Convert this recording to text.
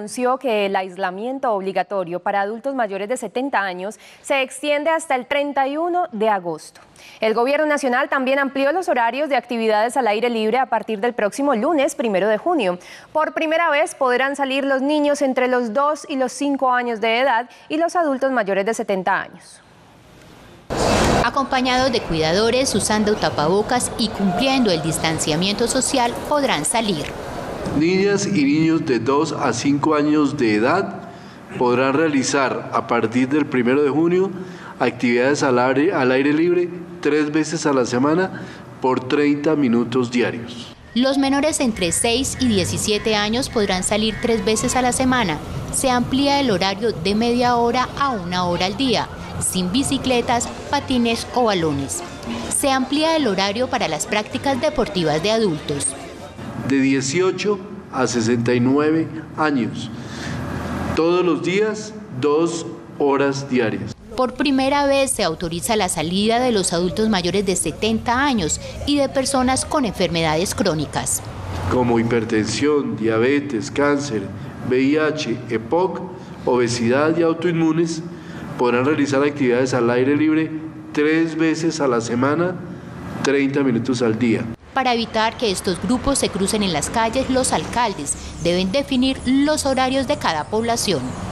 Anunció que el aislamiento obligatorio para adultos mayores de 70 años se extiende hasta el 31 de agosto. El Gobierno Nacional también amplió los horarios de actividades al aire libre a partir del próximo lunes, 1 de junio. Por primera vez podrán salir los niños entre los 2 y los 5 años de edad y los adultos mayores de 70 años. Acompañados de cuidadores, usando tapabocas y cumpliendo el distanciamiento social, podrán salir. Niñas y niños de 2 a 5 años de edad podrán realizar a partir del 1 de junio actividades al aire libre 3 veces a la semana por 30 minutos diarios. Los menores entre 6 y 17 años podrán salir 3 veces a la semana. Se amplía el horario de media hora a 1 hora al día, sin bicicletas, patines o balones. Se amplía el horario para las prácticas deportivas de adultos. De 18 a 69 años, todos los días, 2 horas diarias. Por primera vez se autoriza la salida de los adultos mayores de 70 años y de personas con enfermedades crónicas, como hipertensión, diabetes, cáncer, VIH, EPOC, obesidad y autoinmunes, podrán realizar actividades al aire libre 3 veces a la semana, 30 minutos al día. Para evitar que estos grupos se crucen en las calles, los alcaldes deben definir los horarios de cada población.